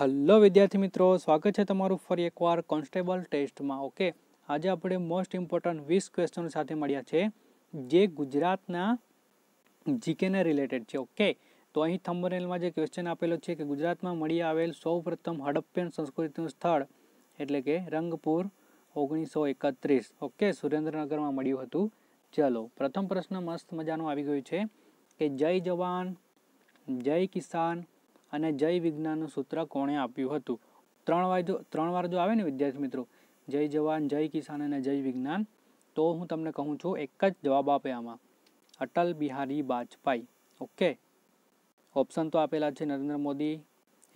Hello विद्यार्थी मित्रों, स्वागत है तमारू फरी एकवार कॉन्स्टेबल टेस्ट में। ओके, आज आप मोस्ट इम्पोर्टंट 20 क्वेश्चन साथ मळ्या छे जे गुजरातना जीके ने रिलेटेड है। ओके, तो अहीं थंबनेल में जो क्वेश्चन आपेलो है कि गुजरात में मळी आवेल सौप्रथम हड़प्पियन संस्कृतिनुं स्थळ एटले के रंगपुर 1931 ओके सुरेन्द्रनगर में मळ्युं हतुं। चलो, प्रथम प्रश्न मस्त मजानो आवी गयो छे कि जय जवान, जय किसान अने जय विज्ञान सूत्र कोणे आप्युं हतुं। त्रण वार जो आवे ने विद्यार्थी मित्रों, जय जवान, जय किसान अने जय विज्ञान, तो हूँ तमने कहूँ छूँ एक ज जवाब आपे आमां अटल बिहारी वाजपेयी। ओके, ऑप्शन तो आपेला है नरेन्द्र मोदी,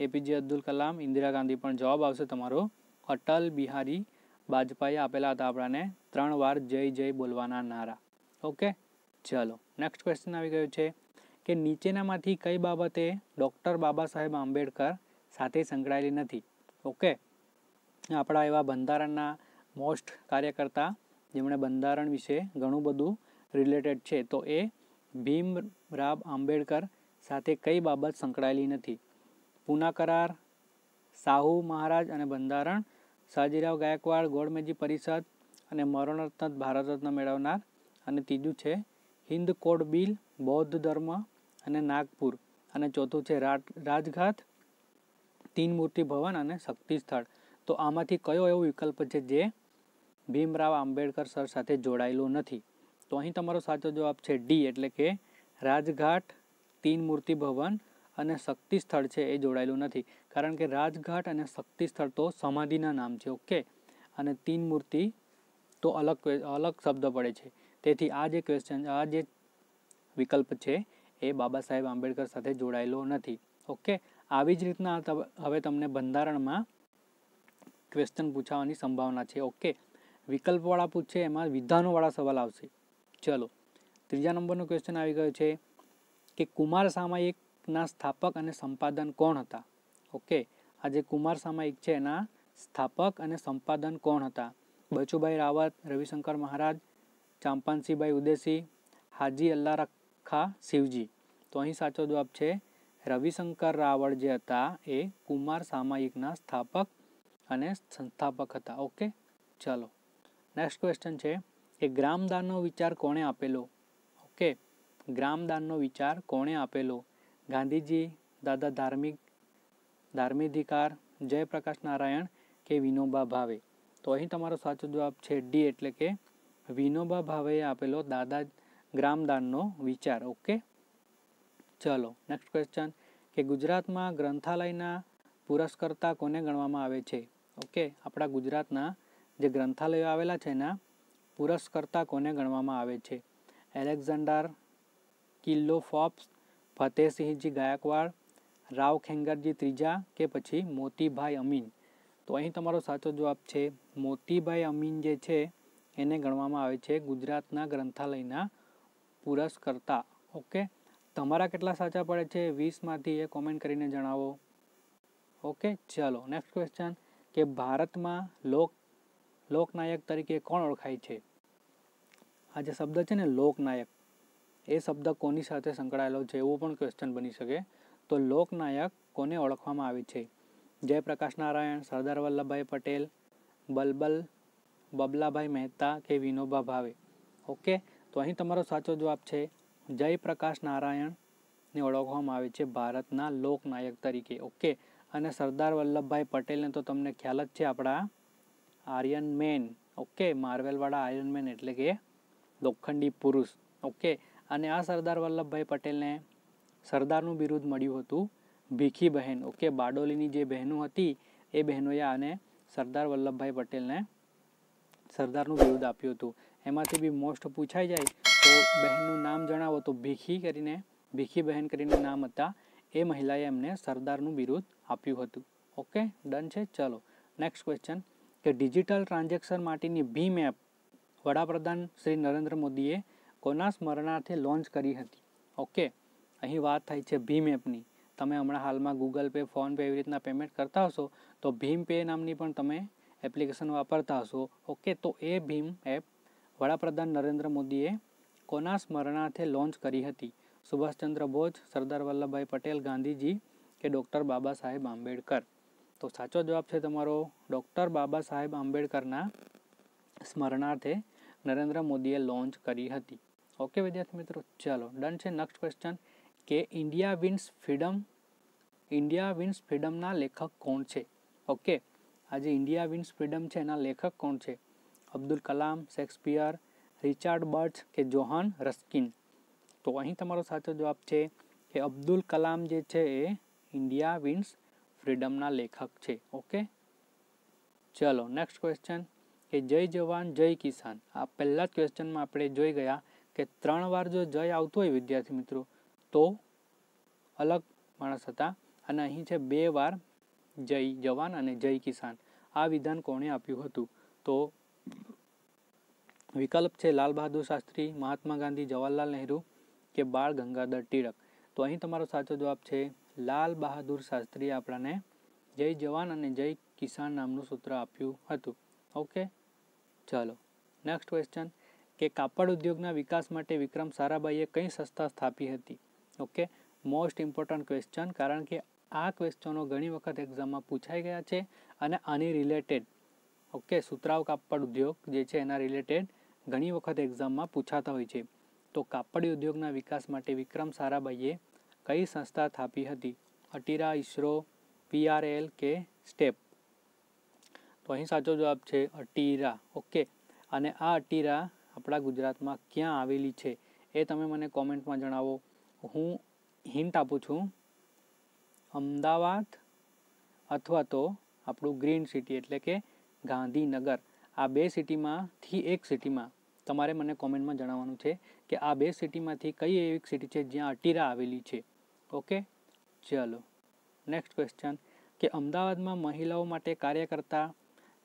एपीजे अब्दुल कलाम, इंदिरा गांधी, पण जवाब आवशे तमारो अटल बिहारी वाजपेयी आपेला हता आपणे 3 वार जय जय बोलवाना नारा। ओके, चलो नेक्स्ट क्वेश्चन आवी गयो छे कि नीचेनामांथी कई बाबते डॉक्टर बाबा साहेब आंबेडकर साथे संकळायेली नथी। ओके, आपड़ा एवा बंधारणना मोस्ट कार्यकर्ता जेमणे बंधारण विषे घणुं बधुं रिलेटेड है, तो ए भीमराव आंबेडकर साथे कई बाबत संकळायेली नथी। पूना करार, साहू महाराज अने बंधारण, सयाजीराव गायकवाड़, गोळमेजी परिषद अने मरणोत्तर भारत रत्न मेळवनार, अने तीजू है हिंद कोड बिल, बौद्ध धर्म अने नागपुर, अने चौथू है राजघाट, 3 मूर्ति भवन अने शक्ति स्थल। तो आमांथी कयो एवो विकल्प है जे भीमराव आंबेडकर सर साथे जोड़ायेलो नथी? तो अहीं तमारो साचो जवाब है डी एटले के राजघाट, 3 मूर्ति भवन अने शक्ति स्थल है ए जोड़ायेलू नथी, कारण के राजघाट अने शक्ति स्थल तो समाधिना नाम है। ओके, अने 3 मूर्ति तो अलग शब्द पड़े छे, तेथी आ जे क्वेश्चन आ जे विकल्प है ए बाबा साहेब आंबेडकर साथे जोड़ायेलो नथी। ओके, आवी ज रीतना हवे तमने बंधारण में क्वेश्चन पूछावानी संभावना है। ओके, विकल्पवाड़ा पूछे एमां विधानोवाड़ा सवाल आवशे। चलो, तीजा नंबरनो क्वेश्चन आवी गयो छे कि कुमार सामायिकना स्थापक अने संपादन कोण हता? ओके, आ जे कुमार सामायिक छे एना स्थापक अने संपादन कोण हता? बचुभाई रावत, रविशंकर महाराज, चांपानसीभाई उदेसी, हाजी अल्लारखा शिवजी। तो अहीं साचो जवाब छे रविशंकर रावळ जे हता ए कुमार सामायिकना स्थापक अने संस्थापक हता। ओके, चलो नेक्स्ट क्वेश्चन है कि ग्रामदाननो विचार कोणे आपेलो? ओके, ग्रामदाननो विचार कोणे आपेलो? गांधीजी, दादा धार्मिधिकार, जयप्रकाश नारायण के विनोबा भावे? तो अहीं तमारो साचो जवाब है डी एटले के विनोबा भावे आपेलो दादा ग्रामदाननो विचार। ओके, चलो नेक्स्ट क्वेश्चन कि गुजरात में ग्रंथालयना पुरस्कर्ता कोने गणवामां आवे छे? ओके, आपड़ा गुजरातना जे ग्रंथालय आवेला छे ना पुरस्कर्ता कोने गणवामां आवे छे? एलेक्जेंडर किल्लो फॉप्स, फतेहसिंहजी गायकवाड़, राव खेंगरजी त्रीजा के पछी मोतीभाई अमीन? तो अहीं तमारो साचो जवाब छे मोतीभाई अमीन जे छे एने गणवामां आवे छे गुजरातना ग्रंथालयना पुरस्कर्ता। ओके, तमारा केटला साचा पड़े छे 20 मांथी ए कमेंट करीने जणावो। ओके, चलो नेक्स्ट क्वेश्चन के भारत में लोकनायक तरीके कोण ओळखाय छे? आ जे शब्द है ने लोकनायक, ए शब्द कोनी साथे संकळायेलो छे एवो पण क्वेश्चन बनी सके। तो लोकनायक कोने ओळखवामां आवे छे? जयप्रकाश नारायण, सरदार वल्लभ भाई पटेल, बबलाभाई मेहता के विनोबा भावे? ओके, तो अहीं तमारो साचो जवाब है जयप्रकाश नारायण ने ओळखवामां आवे छे भारतना लोकनायक तरीके। ओके, अने सरदार वल्लभ भाई पटेल ने तो तमने ख्याल ज छे आपड़ा आर्यन मैन। ओके, मार्वेलवाड़ा आर्यन मैन एटले के लोखंडी पुरुष। ओके, अने आ सरदार वल्लभ भाई पटेल ने सरदारनु बिरुद मळ्युं हतुं भीखी बहन। ओके, बाडोलीनी जे बहनों हती ए बहनोए आने सरदार वल्लभ भाई पटेल ने सरदारनु बिरुद आप्युं हतुं। एमांथी बी मोस्ट पूछाई जाए तो बहननुं नाम जणावो तो भीखी बहन करीने नाम हता ए महिलाए एमने सरदारनु बिरुद आप्युं हतुं। ओके, डन छे। चलो नेक्स्ट क्वेश्चन के डिजिटल ट्रांजेक्शन माटेनी भीम एप वडाप्रधान श्री नरेन्द्र मोदीए कोना स्मरणार्थे लॉन्च करी हती? ओके, अहीं वात थाय छे भीम एपनी। तमे हमणां हालमां गूगल पे, फोन पे एवी रीतना पेमेंट करता हशो तो भीम पे नामनी पण तमे एप्लिकेशन वापरता हशो। ओके, तो ए भीम एप वडाप्रधान नरेन्द्र मोदीए कोना स्मरणार्थे लॉन्च करी हती? सुभाष चंद्र बोस, सरदार वल्लभ भाई पटेल, गांधीजी के डॉक्टर बाबा साहेब आंबेडकर? तो साचो जवाब है तमारो डॉक्टर बाबा साहेब आंबेडकरना स्मरणार्थे नरेन्द्र मोदीए लॉन्च करी हती। ओके विद्यार्थी मित्रों, चलो डन छे। नेक्स्ट क्वेश्चन के इंडिया विन्स फ्रीडम ना लेखक कौन छे? ओके, आज इंडिया विन्स फ्रीडम छे ना लेखक कौन छे? Abdul Kalam, Shakespeare, Richard birch के जोहान रस्किन। तो अहीं तमारो साचो जवाब छे कि अब्दुल कलाम जे छे ए इंडिया विन्स फ्रीडम ना लेखक छे। ओके चलो नेक्स्ट क्वेश्चन कि जय जवान जय किसान। आ पहला ज क्वेश्चन में आपणे जोई गया कि त्रण वार जो जय आवतो होय विद्यार्थी मित्रों तो अलग माणस हता अने अहीं छे बे वार जय जवान अने जय किसान। आ विधान कोणे आप्युं हतुं? तो विकल्प है लाल बहादुर शास्त्री, महात्मा गांधी, जवाहरलाल नेहरू के बाळ गंगाधर तिळक। तो अहीं तमारो साचो जवाब है लाल बहादुर शास्त्री। आपणे जय जवान अने जय किसान नामनुं सूत्र आप्युं हतुं। ओके चलो नेक्स्ट क्वेश्चन के कापड़ उद्योगना विकास माटे विक्रम साराभाईए कई संस्था स्थापी हती? ओके, मोस्ट इम्पोर्टंट क्वेश्चन, कारण के आ क्वेश्चनों घणी वखत एक्जाम में पूछाई गया है अने आनी रिलेटेड। ओके, सुतराव कापड़ उद्योग जे छे एना रिलेटेड घणी वखत एक्जाम में पूछाता होय छे। तो कापड़ी उद्योगना विकास माटे विक्रम साराभाईए कई संस्था स्थापी हती? अटीरा, इसरो, PRL के स्टेप। तो अहीं साचो जवाब है अटीरा। ओके, अने आ अटीरा अपना गुजरात में क्या आवेली छे ए तमे मने कॉमेंट में जणावो। हूँ हिंट आपू छूँ, अमदावाद अथवा तो आपणु ग्रीन सिटी एटले के गांधीनगर। आ बे सिटी में थी एक सिटी में तमारे मने कॉमेंट में जणाववानुं छे कि आ बे सिटी में थी कई एवी सिटी छे ज्यां अटीरा आवेली छे। ओके चलो नेक्स्ट क्वेश्चन कि अमदावाद में महिलाओं माटे कार्य करता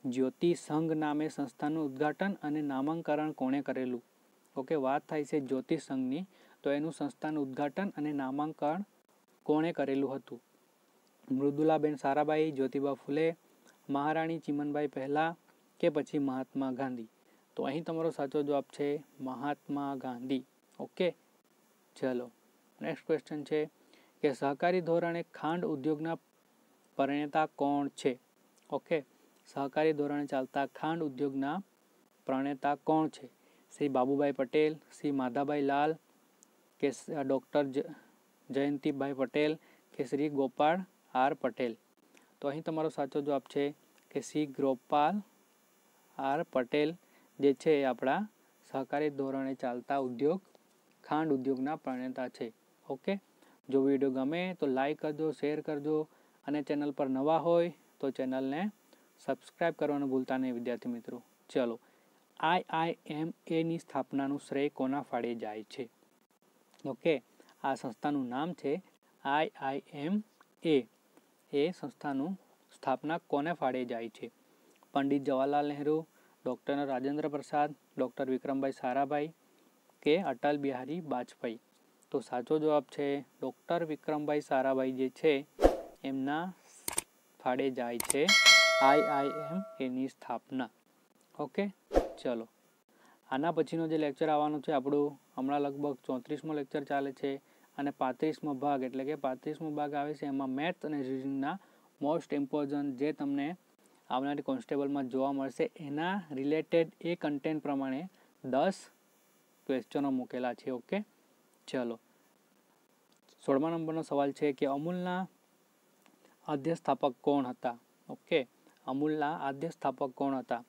ज्योति संघ नामे संस्थानुं उद्घाटन अने नामांकरण कोणे करेलुं? ओके, वात थाय छे ज्योति संघनी, तो एनुं संस्थानुं उद्घाटन अने नामांकरण कोणे करेलुं हतुं? मृदुलाबेन साराभाई, ज्योतिबा फुले, महाराणी चीमनभाई पहला के पछी महात्मा गांधी। तो अहीं तमारो साचो जवाब छे महात्मा गांधी। ओके चलो नेक्स्ट क्वेश्चन छे कि सहकारी धोरणे खांड उद्योगना प्रणेता कोण छे? ओके, सहकारी धोरणे चालता खांड उद्योगना प्रणेता कोण छे? श्री बाबूभाई पटेल, श्री माधाभाई लाल के डॉक्टर जयंतीभाई पटेल के श्री गोपाल आर पटेल। तो अहीं तमारो साचो जवाब छे कि श्री गोपाल आर पटेल जे छे आपड़ा सहकारी धोरणे चालता उद्योग खांड उद्योगना प्रणेता छे। ओके, जो विडियो गमे तो लाइक करजो, शेर करजो अने चेनल पर नवा होय तो चेनल ने सब्सक्राइब करवानुं भूलता नहीं विद्यार्थी मित्रों। चलो IIMA नी स्थापनानुं श्रेय कोना फाड़े जाय छे? ओके, आ संस्थानुं नाम छे IIMA। ए संस्थानुं स्थापना कोने फाड़े जाय छे? पंडित जवाहरलाल नेहरू, डॉक्टर राजेंद्र प्रसाद, डॉक्टर विक्रम भाई साराभाई के अटल बिहारी वाजपेयी। तो साचो जवाब है डॉक्टर विक्रम भाई साराभाई जे छे एमना फाड़े जाय छे IIMA नी स्थापना। ओके चलो आना पछीनो जे लेक्चर आवानो छे आपणो हमणा लगभग 34मो लेक्चर चाले छे अने 35मो भाग एटले के 35मो भाग आवे छे। एमां मैथ अने रीजनिंगना मोस्ट इम्पोर्टंट जे तमने आवनारी कॉन्स्टेबल में जोवा मळशे एना रिलेटेड ए कंटेंट प्रमाणे 10 क्वेश्चनों मूकेला छे। ओके चलो 16मा नंबरनो सवाल छे कि अमूलना आद्य स्थापक कोण हता? ओके, अमूलना आद्य स्थापक कोण हता?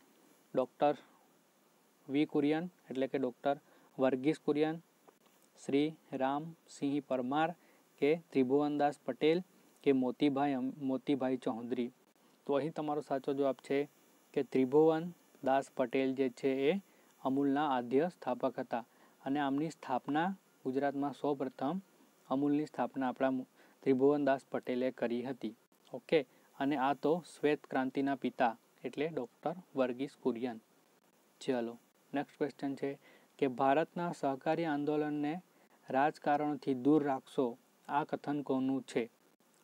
डॉक्टर वी कुरियन एटले के डॉक्टर वर्गीस कुरियन, श्री राम सिंह परमार के त्रिभुवनदास पटेल के मोतीभाई चौधरी। तो अहीं तमारो साचो जवाब है कि त्रिभुवनदास पटेल जे छे ए अमूलना आद्य स्थापक हता अने आमनी स्थापना गुजरात में सौप्रथम अमूलनी स्थापना आपड़ा त्रिभुवनदास पटेले करी हती। ओके, अने आ तो श्वेत क्रांतिना पिता एटले डॉक्टर वर्गीस कुरियन। चलो नेक्स्ट क्वेश्चन है कि भारतना सहकारी आंदोलन ने राजकारण थी दूर राखशो आ कथन कोनु छे?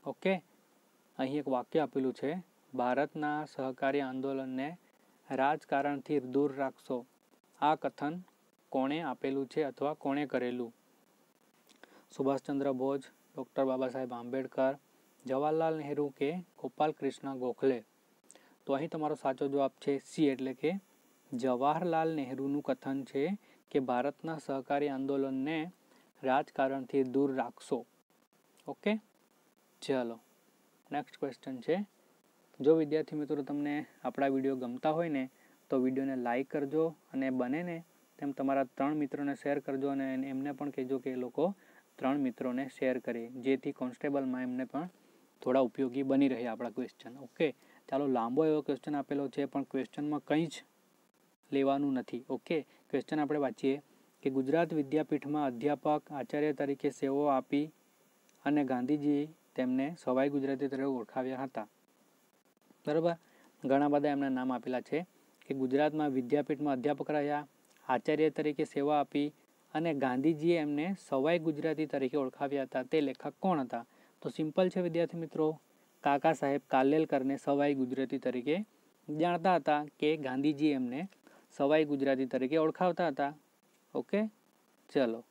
ओके, अहीं एक वाक्य आपेलू है भारतना सहकारी आंदोलन ने राजकारण थी दूर राखशो आ कथन कोणे आपेलू है अथवा कोणे करेलू? सुभाष चंद्र बोस, डॉक्टर बाबा साहेब आंबेडकर, જવાહરલાલ નહેરુ કે ગોપાલ કૃષ્ણ ગોખલે. તો અહીં તમારો સાચો જવાબ છે સી એટલે કે જવાહરલાલ નહેરુનું કથન છે કે ભારતના સહકારી આંદોલનને રાજકારણથી દૂર રાખશો. ઓકે ચલો નેક્સ્ટ ક્વેશ્ચન છે. જો વિદ્યાર્થી મિત્રો તમને આપણા વિડીયો ગમતા હોય ને તો વિડીયોને લાઇક કરજો અને બને ને તેમ તમારા 3 મિત્રોને શેર કરજો અને એમને પણ કહેજો કે એ લોકો 3 મિત્રોને શેર કરે જેથી કોન્સ્ટેબલમાં એમને પણ થોડા ઉપયોગી બની રહે આપણા ક્વેશ્ચન. ઓકે ચાલો લાંબો એવો ક્વેશ્ચન આપેલો છે પણ ક્વેશ્ચનમાં કંઈ જ લેવાનું નથી. ઓકે ક્વેશ્ચન આપણે વાંચીએ કે ગુજરાત વિદ્યાપીઠમાં અધ્યાપક આચાર્ય તરીકે સેવાઓ આપી અને ગાંધીજી તેમને સવાઈ ગુજરાતી તરીકે ઓળખાવ્યા હતા. બરાબર ઘણા બધા એમના નામ આપેલા છે કે ગુજરાતમાં વિદ્યાપીઠમાં અધ્યાપક રહ્યા આચાર્ય તરીકે સેવા આપી અને ગાંધીજીએ એમને સવાઈ ગુજરાતી તરીકે ઓળખાવ્યા હતા. તે લેખક કોણ હતા? તો સિમ્પલ છે વિદ્યાર્થી મિત્રો, કાકા સાહેબ કાલેલકર ને સવાઈ ગુજરાતી તરીકે જાણતા હતા કે ગાંધીજી એમને સવાઈ ગુજરાતી તરીકે ઓળખાવતા હતા. ઓકે ચલો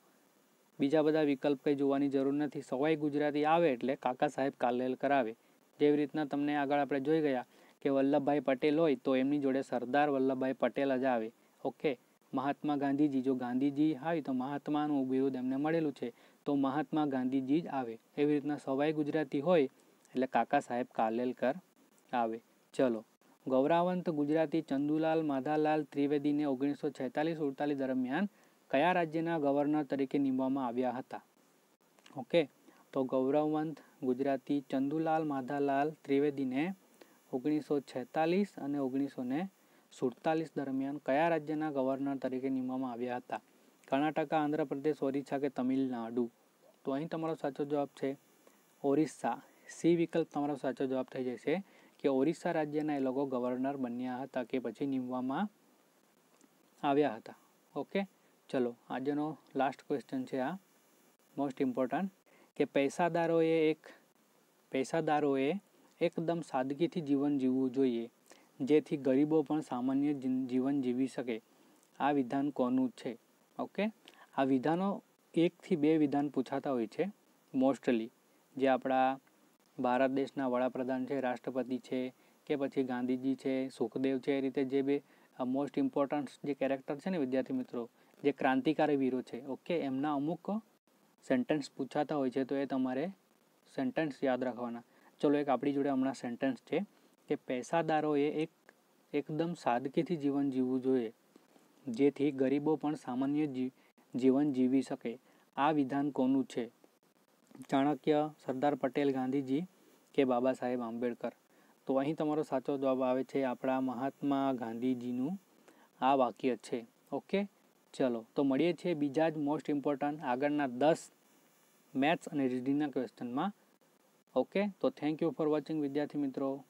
બીજા બધા વિકલ્પ કંઈ જોવાની જરૂર નથી. સવાઈ ગુજરાતી આવે એટલે કાકા સાહેબ કાલેલકર આવે. જેવી રીતના તમને આગળ આપણે જોઈ ગયા કે વલ્લભભાઈ પટેલ હોય તો એમની જોડે સરદાર વલ્લભભાઈ પટેલ જ આવે. ઓકે મહાત્મા ગાંધીજી, જો ગાંધીજી હોય તો મહાત્માનું વિરુદ્ધ એમને મળેલું છે તો મહાત્મા ગાંધીજી જ આવે. એવી રીતના સવાઈ ગુજરાતી હોય એટલે કાકા સાહેબ કાલેલકર આવે. ચલો ગૌરાવંત ગુજરાતી ચંદુલાલ માધાલાલ ત્રિવેદીને 1946-47 દરમિયાન કયા રાજ્યના ગવર્નર તરીકે નિમવામાં આવ્યા હતા? ઓકે તો ગૌરાવંત ગુજરાતી ચંદુલાલ માધાલાલ ત્રિવેદીને 1946 અને 1947 દરમિયાન કયા રાજ્યના ગવર્નર તરીકે નિમવામાં આવ્યા હતા? કર્ણાટક, આંધ્રપ્રદેશ, ઓરિસ્સા કે તમિલનાડુ? તો અહીં તમારો સાચો જવાબ છે ઓરિસ્સા. सी विकल्प तमारो साचो जवाब थी जैसे कि ओरिस्सा राज्यना ए लोग गवर्नर बन्या हता के पछी निमवामां आव्या हता. ओके चलो आजनो लास्ट क्वेश्चन है आ मोस्ट इम्पोर्टंट के पैसादारोए एकदम सादगी थी जीवन जीववू जोईए जेथी गरीबो पण सामान्य जीवन जीवी सके. आ विधान कोनु छे? ओके आ विधानों 1 થી 2 विधान पूछाता होय छे मोस्टली, जे आपड़ा भारत देशना वडाप्रधान है, राष्ट्रपति है के पछी गांधीजी है, सुखदेव है, रीते जे बे मोस्ट इम्पोर्टंट जे कैरेक्टर है ने विद्यार्थी मित्रों जे क्रांतिकारी वीरों है. ओके एमना अमुक सेंटेन्स पूछाता होय छे तो ये तमारे सेंटेन्स याद रखवाना. चलो एक आपणी जोड़े हमणां सेंटेन्स है कि पैसादारोए एकदम सादगी थी जीवन जीववू जोईए जेथी गरीबो पण सामान्य जीवन जीवी सके. आ विधान कोनुं छे? चाणक्य, सरदार पटेल, गांधीजी के बाबा साहेब आंबेडकर? तो अहीं तमारो साचो जवाब आवे छे आपड़ा महात्मा गांधीजीनू आ वाक्य छे. ओके चलो तो मळीए छे बीजा ज मोस्ट इम्पोर्टंट आगळना 10 मैथ्स अने रीडिंगना क्वेश्चन में. ओके तो थैंक यू फॉर वॉचिंग विद्यार्थी मित्रों.